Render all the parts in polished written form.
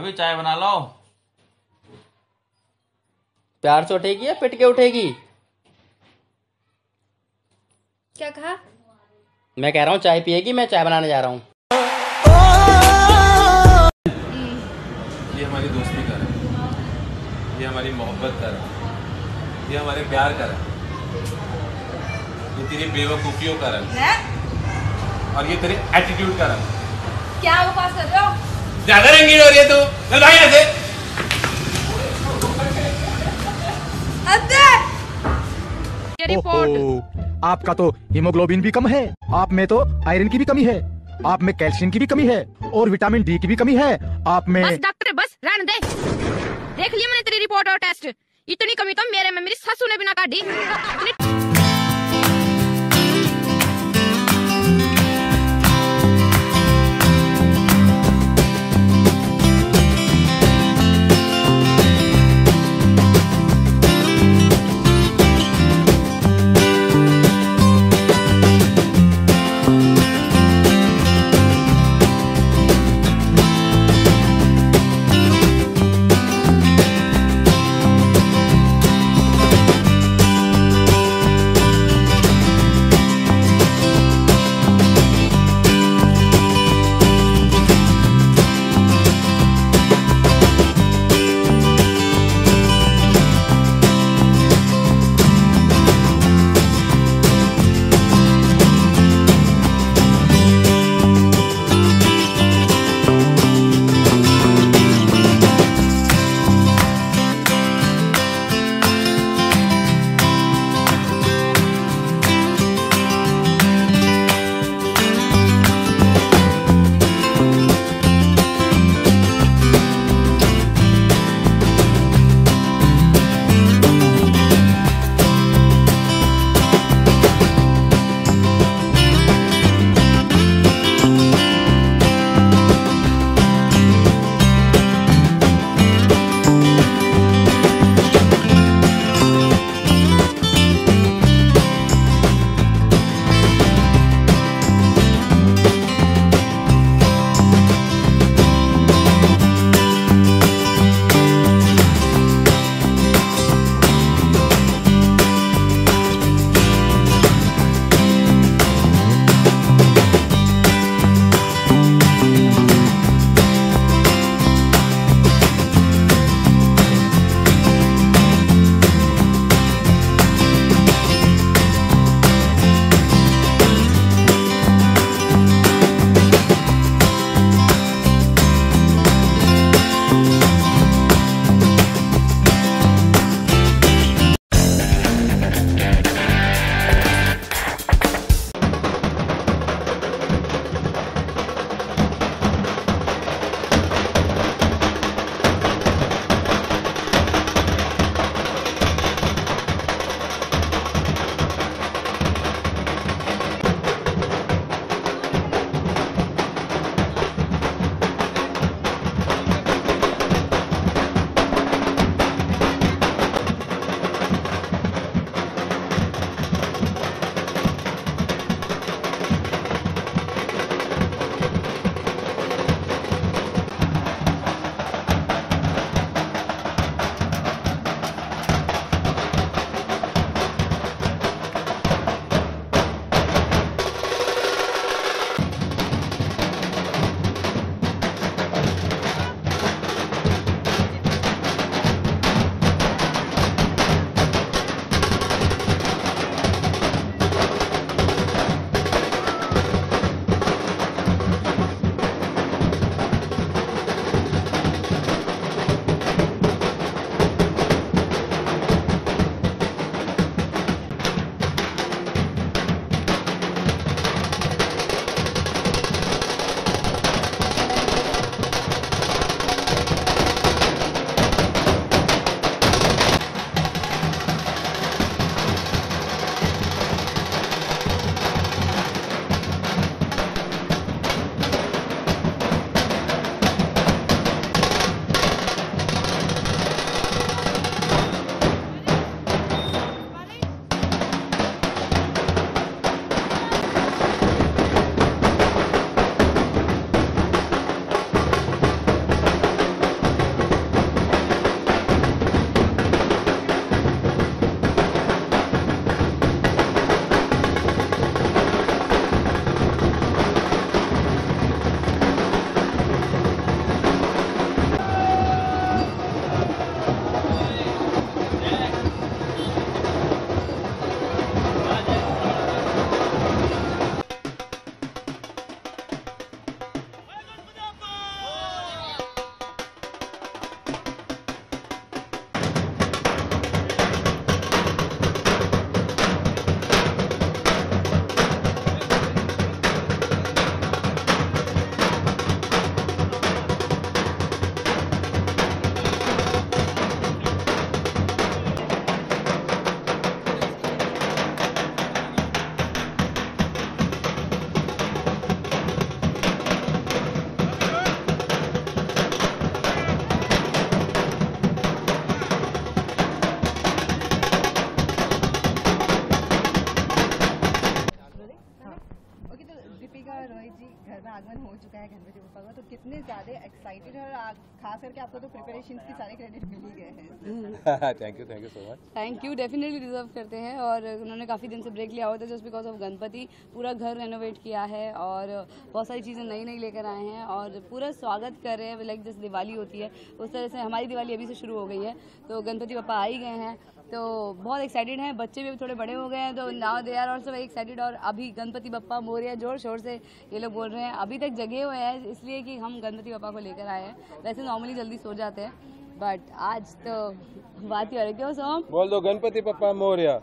अभी चाय बना लो। प्यार से उठेगी या पिट के उठेगी? क्या कहा? मैं कह रहा हूँ चाय पिएगी, मैं चाय बनाने जा रहा हूँ। ये हमारी दोस्ती का है, ये हमारी मोहब्बत का है, ये हमारे प्यार का है, ये तेरी बेवकूफियों का है और ये तेरे एटीट्यूड का है। क्या बकवास कर रहे हो? ज्यादा रंगीन हो रही है तू। चल भाई ऐसे। ये रिपोर्ट। आपका तो हीमोग्लोबिन भी कम है, आप में तो आयरन की भी कमी है, आप में कैल्शियम की भी कमी है और विटामिन डी की भी कमी है आप में। बस डॉक्टर बस रहने दे। देख लिया मैंने तेरी रिपोर्ट और टेस्ट। इतनी कमी तो मेरे में मेरी सासू ने भी ना काटी। रोहित जी, घर में आगमन हो चुका है गणपति बप्पा का, तो कितने ज्यादा एक्साइटेड है और खास करके आपको तो प्रिपरेशंस की सारे क्रेडिट मिल ही गए हैं। Thank you so much. Thank you, definitely deserve करते हैं। और उन्होंने काफ़ी दिन से ब्रेक लिया हुआ था, जस्ट बिकॉज ऑफ गणपति पूरा घर रेनोवेट किया है और बहुत सारी चीज़ें नई नई लेकर आए हैं और पूरा स्वागत कर रहे हैं। लाइक जैसे दिवाली होती है उस तरह से हमारी दिवाली अभी से शुरू हो गई है, तो गणपति बप्पा आ ही गए हैं, तो बहुत एक्साइटेड हैं। बच्चे भी थोड़े बड़े हो गए हैं, तो now they are also very excited. और अभी गणपति बप्पा मोरिया जोर शोर से ये लोग बोल रहे हैं। अभी तक जगे हुए हैं इसलिए कि हम गणपति बप्पा को लेकर आए हैं। वैसे नॉर्मली जल्दी सो जाते हैं, बट आज तो बात ही हो रही है। क्यों सोम, बोल दो गणपति बप्पा मोरिया।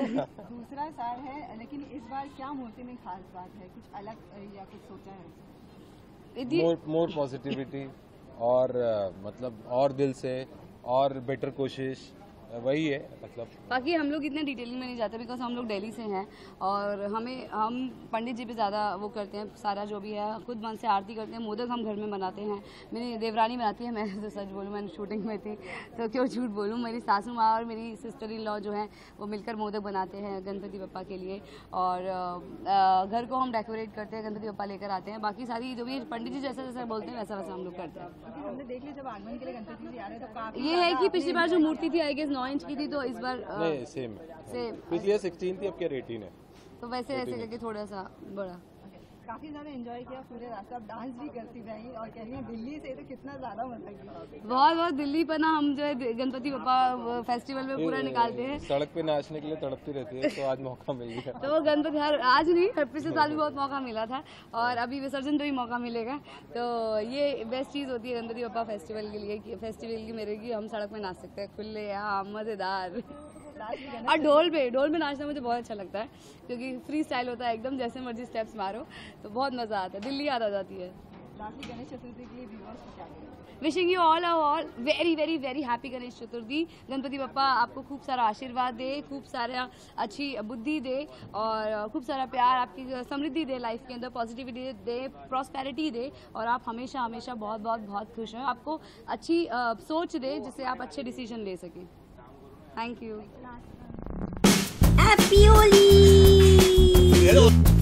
दूसरा साल है, लेकिन इस बार क्या मूर्ति में खास बात है, कुछ अलग या कुछ सोचा है? मोर पॉजिटिविटी और मतलब और दिल से और बेटर कोशिश, वही है मतलब। बाकी हम लोग इतने डिटेलिंग में नहीं जाते बिकॉज हम लोग दिल्ली से हैं और हम पंडित जी पे ज़्यादा वो करते हैं, सारा जो भी है खुद मन से आरती करते हैं। मोदक हम घर में बनाते हैं, मेरी देवरानी बनाती है। मैं तो सच बोलूँ, मैं शूटिंग में थी तो क्यों झूठ बोलूँ। मेरी सासू माँ और मेरी सिस्टर इन लॉ जो हैं वो मिलकर मोदक बनाते हैं गणपति बप्पा के लिए और घर को हम डेकोरेट करते हैं, गणपति बप्पा लेकर आते हैं। बाकी सारी जो भी पंडित जी जैसा जैसा बोलते हैं वैसा वैसा हम लोग करते हैं। हमने देख लिया जब आगमन के लिए गणपति जी आ रहे हैं, तो ये है कि पिछली बार जो मूर्ति थी आई गेस 9 इंच की थी, तो इस बार नहीं, सेम। पिछले 16 थी, अब क्या 18 है, तो वैसे वैसे करके थोड़ा सा बड़ा। काफी ज्यादा एंजॉय किया पूरे रास्ते, आप डांस भी करती रही और कह रही हैं दिल्ली से, तो कितना ज्यादा मजा किया। बहुत दिल्ली पना हम जो है गणपति बप्पा फेस्टिवल में पूरा निकालते हैं। सड़क पे नाचने के लिए तड़पती रहती है, तो आज मौका मिल गया। तो गणपति आज नहीं, पिछले साल भी बहुत मौका मिला था और अभी विसर्जन पे भी मौका मिलेगा, तो ये बेस्ट चीज होती है गणपति बप्पा फेस्टिवल के लिए, फेस्टिवल की मेरे की हम सड़क में नाच सकते हैं खुले, हाँ मजेदार। और ढोल पे नाचना मुझे बहुत अच्छा लगता है क्योंकि फ्री स्टाइल होता है एकदम, जैसे मर्जी स्टेप्स मारो, तो बहुत मजा आता है, दिल्ली याद आ जाती है। गणेश चतुर्थी के लिए व्यूअर्स को क्या कहेंगे? Wishing you all very very very happy Ganesh Chaturthi. Ganpati Bappa आपको खूब सारा आशीर्वाद दे, खूब सारा अच्छी बुद्धि दे और खूब सारा प्यार, आपकी समृद्धि दे, लाइफ के अंदर पॉजिटिविटी दे, प्रॉस्पेरिटी दे और आप हमेशा हमेशा बहुत बहुत बहुत खुश रहें। आपको अच्छी सोच दे जिससे आप अच्छे डिसीजन ले सकें। Thank you. Happy Holi.